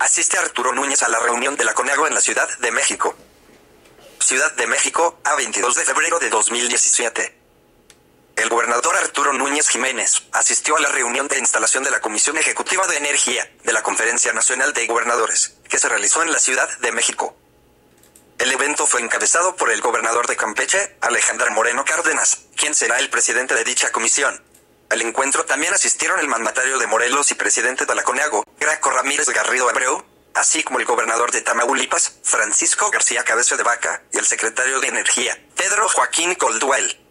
Asiste Arturo Núñez a la reunión de la CONAGO en la Ciudad de México. Ciudad de México, a 22 de febrero de 2017. El gobernador Arturo Núñez Jiménez asistió a la reunión de instalación de la Comisión Ejecutiva de Energía de la Conferencia Nacional de Gobernadores, que se realizó en la Ciudad de México. El evento fue encabezado por el gobernador de Campeche, Alejandro Moreno Cárdenas, quien será el presidente de dicha comisión. Al encuentro también asistieron el mandatario de Morelos y presidente de la CONAGO, Graco Ramírez Garrido Abreu, así como el gobernador de Tamaulipas, Francisco García Cabeza de Vaca, y el secretario de Energía, Pedro Joaquín Coldwell.